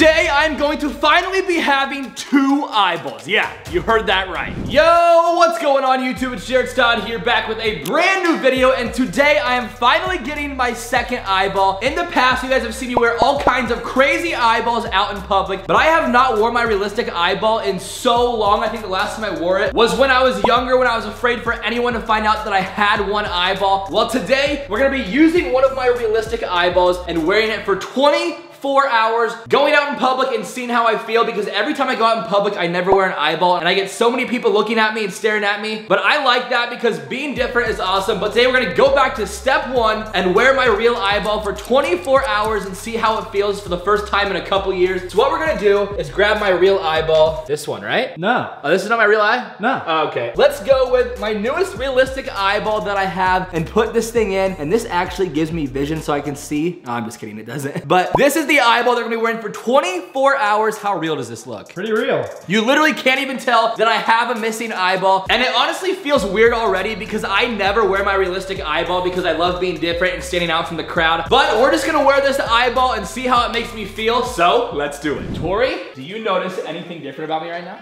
Today, I'm going to finally be having two eyeballs. Yeah, you heard that right. Yo, what's going on YouTube? It's Jarrett Stod here, back with a brand new video, and today I am finally getting my second eyeball. In the past, you guys have seen me wear all kinds of crazy eyeballs out in public, but I have not worn my realistic eyeball in so long. I think the last time I wore it was when I was younger, when I was afraid for anyone to find out that I had one eyeball. Well, today, we're gonna be using one of my realistic eyeballs and wearing it for 24 hours, going out in public and seeing how I feel, because every time I go out in public, I never wear an eyeball and I get so many people looking at me and staring at me. But I like that because being different is awesome. But today we're gonna go back to step one and wear my real eyeball for 24 hours and see how it feels for the first time in a couple years. So what we're gonna do is grab my real eyeball. This one, right? No. Oh, this is not my real eye? No. Oh, okay. Let's go with my newest realistic eyeball that I have and put this thing in. And this actually gives me vision so I can see. No, I'm just kidding, it doesn't. But this is the eyeball they're gonna be wearing for 24 hours. How real does this look? Pretty real. You literally can't even tell that I have a missing eyeball. And it honestly feels weird already because I never wear my realistic eyeball because I love being different and standing out from the crowd. But we're just gonna wear this eyeball and see how it makes me feel. So let's do it. Tori, do you notice anything different about me right now?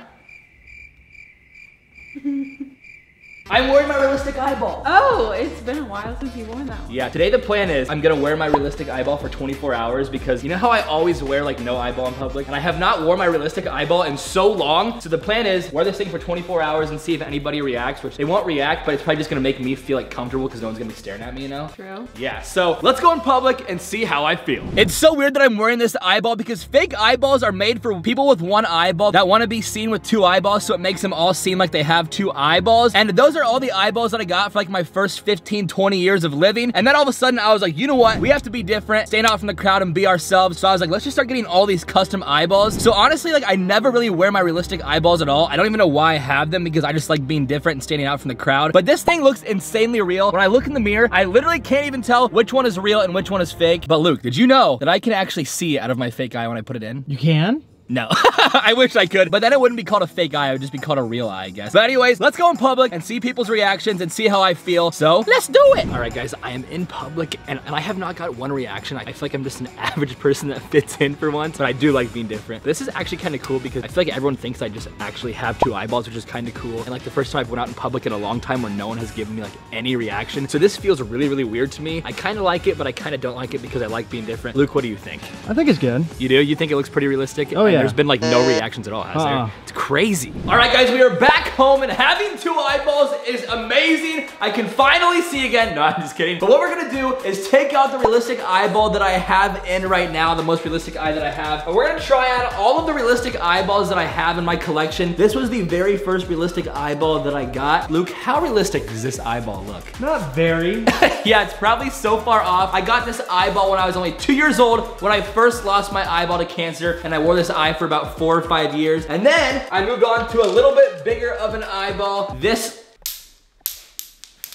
I'm wearing my realistic eyeball. Oh, it's been a while since you've worn that one. Yeah, today the plan is I'm gonna wear my realistic eyeball for 24 hours because you know how I always wear like no eyeball in public? And I have not worn my realistic eyeball in so long. So the plan is wear this thing for 24 hours and see if anybody reacts, which they won't react, but it's probably just gonna make me feel like comfortable because no one's gonna be staring at me, you know? True. Yeah, so let's go in public and see how I feel. It's so weird that I'm wearing this eyeball because fake eyeballs are made for people with one eyeball that wanna be seen with two eyeballs, so it makes them all seem like they have two eyeballs. And those are all the eyeballs that I got for like my first 15, 20 years of living. And then all of a sudden I was like, you know what? We have to be different, stand out from the crowd and be ourselves. So I was like, let's just start getting all these custom eyeballs. So honestly, like I never really wear my realistic eyeballs at all. I don't even know why I have them because I just like being different and standing out from the crowd. But this thing looks insanely real. When I look in the mirror, I literally can't even tell which one is real and which one is fake. But Luke, did you know that I can actually see out of my fake eye when I put it in? You can? No, I wish I could, but then it wouldn't be called a fake eye, it would just be called a real eye, I guess. But anyways, let's go in public and see people's reactions and see how I feel, so let's do it! All right guys, I am in public and I have not got one reaction. I feel like I'm just an average person that fits in for once, but I do like being different. This is actually kind of cool because I feel like everyone thinks I just actually have two eyeballs, which is kind of cool. And like the first time I've went out in public in a long time where no one has given me like any reaction. So this feels really, really weird to me. I kind of like it, but I kind of don't like it because I like being different. Luke, what do you think? I think it's good. You do? You think it looks pretty realistic? Oh yeah. There's been like no reactions at all, has there? It's crazy. All right guys, we are back home and having two eyeballs is amazing. I can finally see again. No, I'm just kidding. But what we're gonna do is take out the realistic eyeball that I have in right now, the most realistic eye that I have. And we're gonna try out all of the realistic eyeballs that I have in my collection. This was the very first realistic eyeball that I got. Luke, how realistic does this eyeball look? Not very. Yeah, it's probably so far off. I got this eyeball when I was only 2 years old when I first lost my eyeball to cancer, and I wore this eye for about 4 or 5 years. And then I moved on to a little bit bigger of an eyeball. This,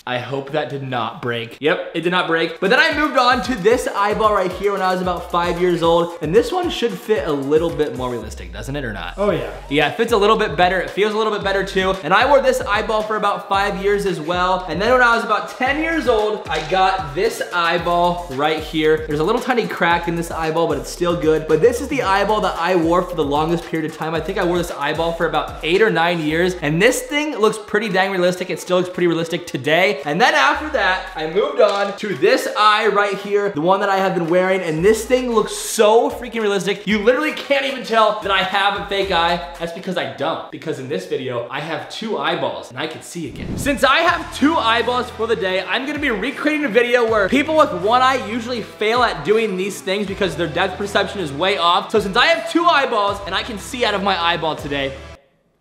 I hope that did not break. Yep, it did not break. But then I moved on to this eyeball right here when I was about 5 years old. And this one should fit a little bit more realistic, doesn't it, or not? Oh yeah. Yeah, it fits a little bit better. It feels a little bit better too. And I wore this eyeball for about 5 years as well. And then when I was about 10 years old, I got this eyeball right here. There's a little tiny crack in this eyeball, but it's still good. But this is the eyeball that I wore for the longest period of time. I think I wore this eyeball for about 8 or 9 years. And this thing looks pretty dang realistic. It still looks pretty realistic today. And then after that, I moved on to this eye right here, the one that I have been wearing, and this thing looks so freaking realistic. You literally can't even tell that I have a fake eye. That's because I don't, because in this video, I have two eyeballs and I can see again. Since I have two eyeballs for the day, I'm gonna be recreating a video where people with one eye usually fail at doing these things because their depth perception is way off. So since I have two eyeballs and I can see out of my eyeball today,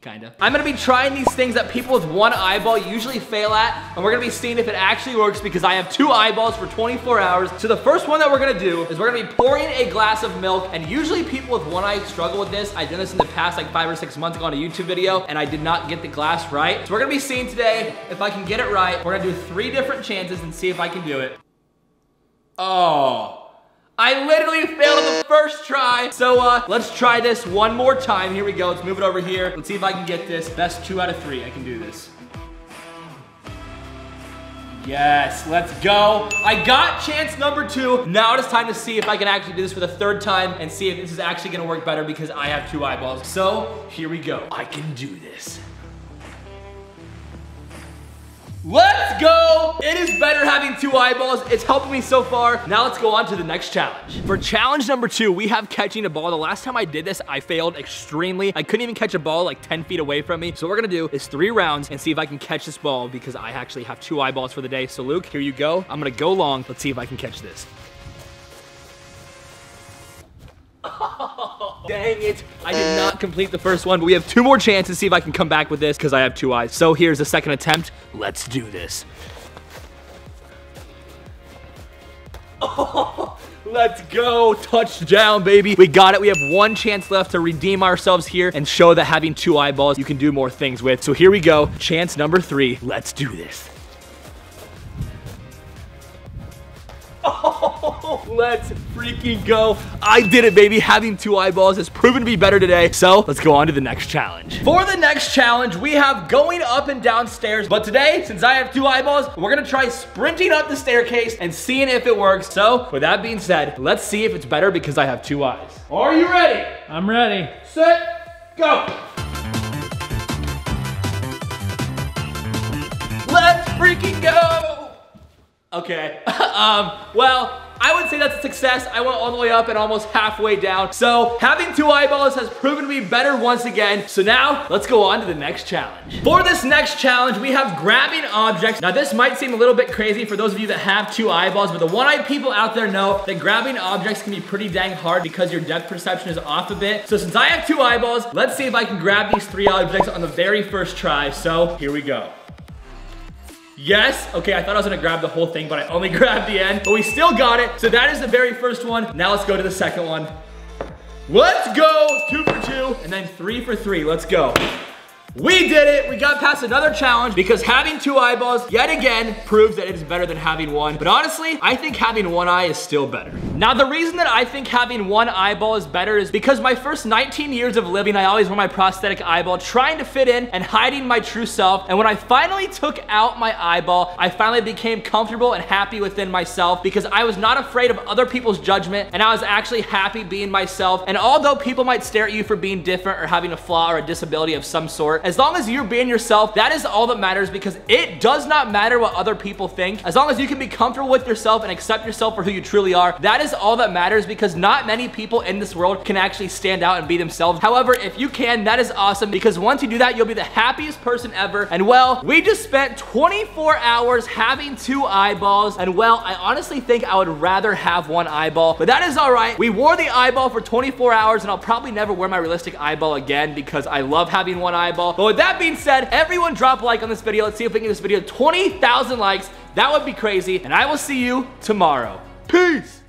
kinda, I'm gonna be trying these things that people with one eyeball usually fail at, and we're gonna be seeing if it actually works because I have two eyeballs for 24 hours. So the first one that we're gonna do is we're gonna be pouring a glass of milk, and usually people with one eye struggle with this. I did this in the past like 5 or 6 months ago on a YouTube video, and I did not get the glass right. So we're gonna be seeing today if I can get it right. We're gonna do 3 different chances and see if I can do it. Oh. I literally failed on the first try. So let's try this one more time. Here we go, let's move it over here. Let's see if I can get this. That's 2 out of 3, I can do this. Yes, let's go. I got chance number two. Now it is time to see if I can actually do this for the third time and see if this is actually gonna work better because I have two eyeballs. So here we go. I can do this. Let's go! It is better having two eyeballs. It's helping me so far. Now let's go on to the next challenge. For challenge number two, we have catching a ball. The last time I did this, I failed extremely. I couldn't even catch a ball like 10 feet away from me. So what we're gonna do is 3 rounds and see if I can catch this ball because I actually have 2 eyeballs for the day. So Luke, here you go. I'm gonna go long. Let's see if I can catch this. Oh, dang it. I did not complete the first one, but we have 2 more chances to see if I can come back with this because I have 2 eyes. So here's the second attempt. Let's do this. Oh, let's go. Touchdown, baby. We got it. We have 1 chance left to redeem ourselves here and show that having 2 eyeballs you can do more things with. So here we go. Chance number 3. Let's do this. Oh, let's freaking go. I did it, baby. Having 2 eyeballs has proven to be better today. So let's go on to the next challenge. For the next challenge, we have going up and down stairs. But today, since I have 2 eyeballs, we're gonna try sprinting up the staircase and seeing if it works. So with that being said, let's see if it's better because I have 2 eyes. Are you ready? I'm ready. Set, go. Let's freaking go. Okay, well, I would say that's a success. I went all the way up and almost halfway down. So having 2 eyeballs has proven to be better once again. So now let's go on to the next challenge. For this next challenge, we have grabbing objects. Now this might seem a little bit crazy for those of you that have 2 eyeballs, but the one-eyed people out there know that grabbing objects can be pretty dang hard because your depth perception is off a bit. So since I have 2 eyeballs, let's see if I can grab these 3 objects on the very first try. So here we go. Yes, okay, I thought I was gonna grab the whole thing, but I only grabbed the end, but we still got it. So that is the very first one. Now let's go to the second one. Let's go, 2 for 2, and then 3 for 3, let's go. We did it, we got past another challenge because having 2 eyeballs yet again proves that it is better than having 1. But honestly, I think having 1 eye is still better. Now the reason that I think having 1 eyeball is better is because my first 19 years of living, I always wore my prosthetic eyeball trying to fit in and hiding my true self. And when I finally took out my eyeball, I finally became comfortable and happy within myself because I was not afraid of other people's judgment and I was actually happy being myself. And although people might stare at you for being different or having a flaw or a disability of some sort, as long as you're being yourself, that is all that matters because it does not matter what other people think. As long as you can be comfortable with yourself and accept yourself for who you truly are, that is all that matters because not many people in this world can actually stand out and be themselves. However, if you can, that is awesome because once you do that, you'll be the happiest person ever. And well, we just spent 24 hours having 2 eyeballs. And well, I honestly think I would rather have 1 eyeball, but that is all right. We wore the eyeball for 24 hours and I'll probably never wear my realistic eyeball again because I love having 1 eyeball. But with that being said, everyone drop a like on this video. Let's see if we can get this video 20,000 likes. That would be crazy. And I will see you tomorrow. Peace.